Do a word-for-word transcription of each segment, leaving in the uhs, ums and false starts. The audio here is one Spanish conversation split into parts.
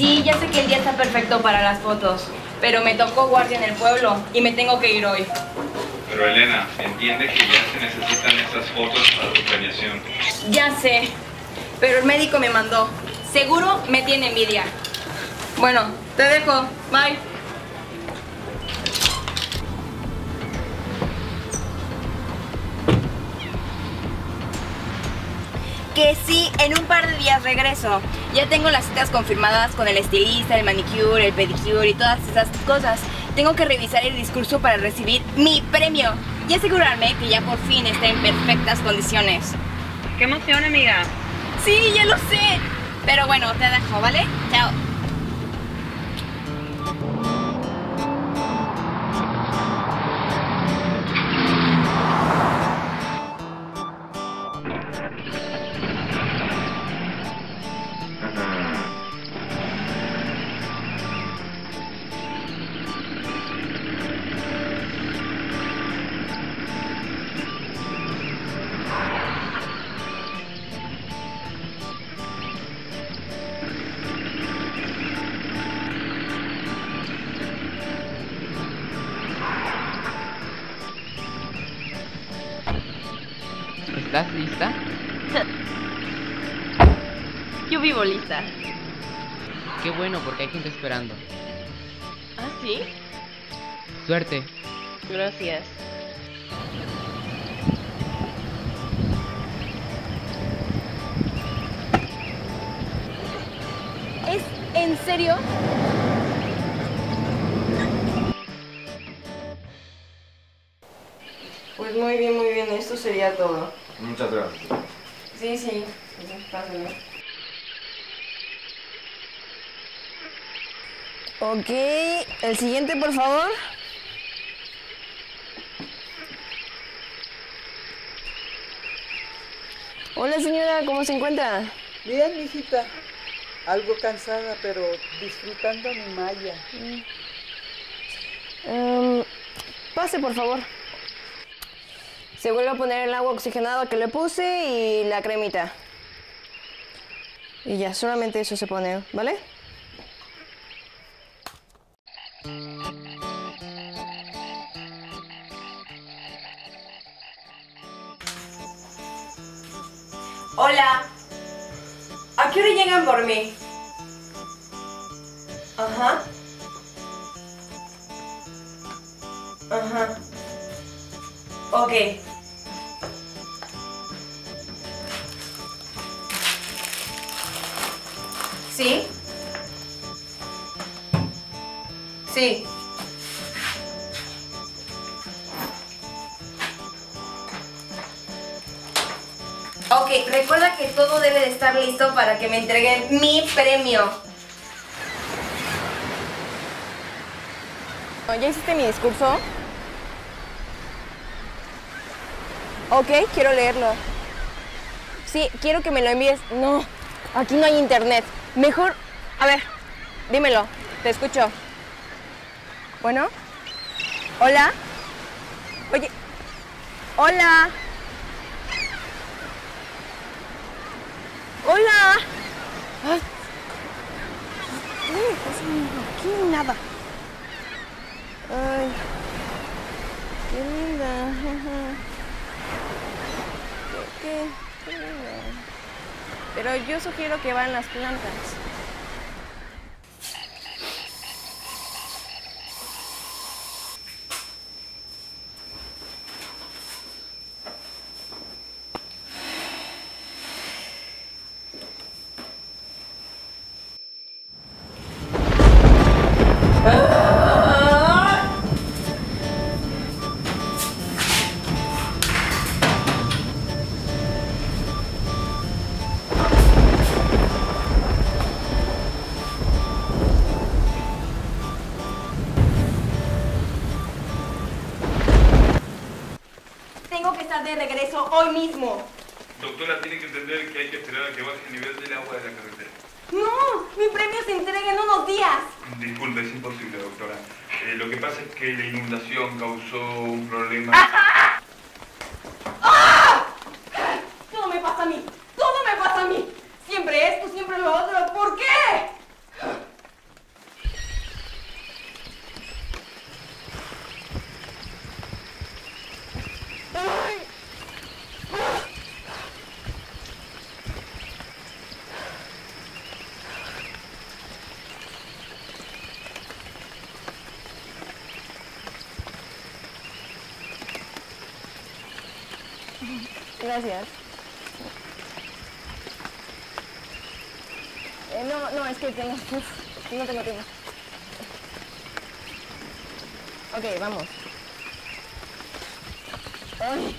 Sí, ya sé que el día está perfecto para las fotos, pero me tocó guardia en el pueblo y me tengo que ir hoy. Pero Elena, entiende que ya se necesitan esas fotos para tu premiación. Ya sé, pero el médico me mandó. Seguro me tiene envidia. Bueno, te dejo. Bye. Que sí, en un par de días regreso. Ya tengo las citas confirmadas con el estilista, el manicure, el pedicure y todas esas cosas. Tengo que revisar el discurso para recibir mi premio y asegurarme que ya por fin está en perfectas condiciones. ¡Qué emoción, amiga! Sí, ya lo sé. Pero bueno, te dejo, ¿vale? Chao. ¿Estás lista? Yo vivo lista. Qué bueno, porque hay gente esperando. ¿Ah, sí? Suerte. Gracias. ¿Es en serio? Pues muy bien, muy bien. Esto sería todo. Muchas gracias. Sí, sí, pásenlo. Ok, el siguiente, por favor. Hola, señora, ¿cómo se encuentra? Bien, mijita. Algo cansada, pero disfrutando mi malla. Um, pase, por favor. Se vuelve a poner el agua oxigenada que le puse y la cremita. Y ya, solamente eso se pone, ¿vale? Hola. ¿A qué hora llegan por mí? Ajá. Ajá. Ok. ¿Sí? Sí. Ok, recuerda que todo debe de estar listo para que me entreguen mi premio. ¿Ya hiciste mi discurso? Ok, quiero leerlo. Sí, quiero que me lo envíes. No, aquí no hay internet. Mejor, a ver, dímelo, te escucho. Bueno, hola, oye, hola, hola. Ay. ¿Qué me pasa? Aquí nada. Ay, qué linda. Qué, qué linda. Pero yo sugiero que van las plantas. De regreso hoy mismo. Doctora, tiene que entender que hay que esperar a que baje el nivel del agua de la carretera. ¡No! ¡Mi premio se entrega en unos días! Disculpe, es imposible, doctora. Eh, lo que pasa es que la inundación causó un problema... ¡Ajá! ¡Ah! Todo me pasa a mí. Todo me pasa a mí. Siempre esto, siempre lo otro. ¿Por qué? Gracias. Eh, no, no, es que tengo... no tengo tiempo. Ok, vamos. Ay.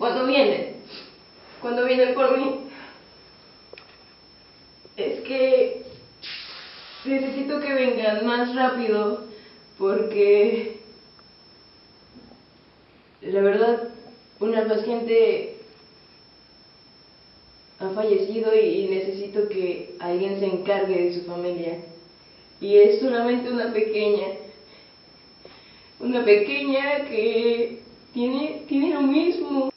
¿Cuándo vienen? ¿Cuándo vienen por mí? Es que necesito que vengan más rápido porque la verdad una paciente ha fallecido y necesito que alguien se encargue de su familia. Y es solamente una pequeña, una pequeña que tiene, tiene lo mismo.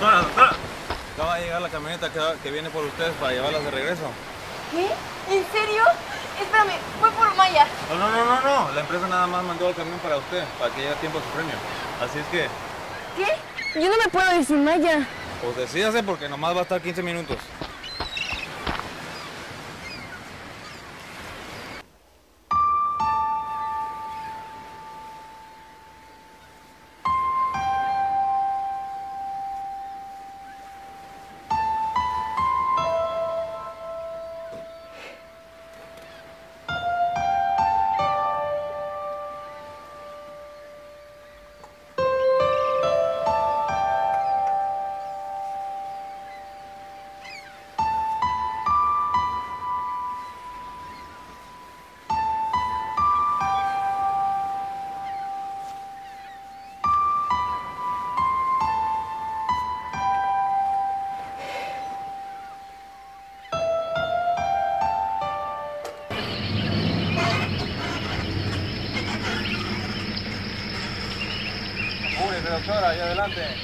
Acaba de llegar la camioneta que, que viene por ustedes para llevarlas de regreso. ¿Qué? ¿En serio? Espérame, voy por Maya. No, no, no, no, no. La empresa nada más mandó el camión para usted, para que llegue a tiempo a su premio. Así es que... ¿Qué? Yo no me puedo decir Maya. Pues decídase porque nomás va a estar quince minutos. Doctora, ahí adelante.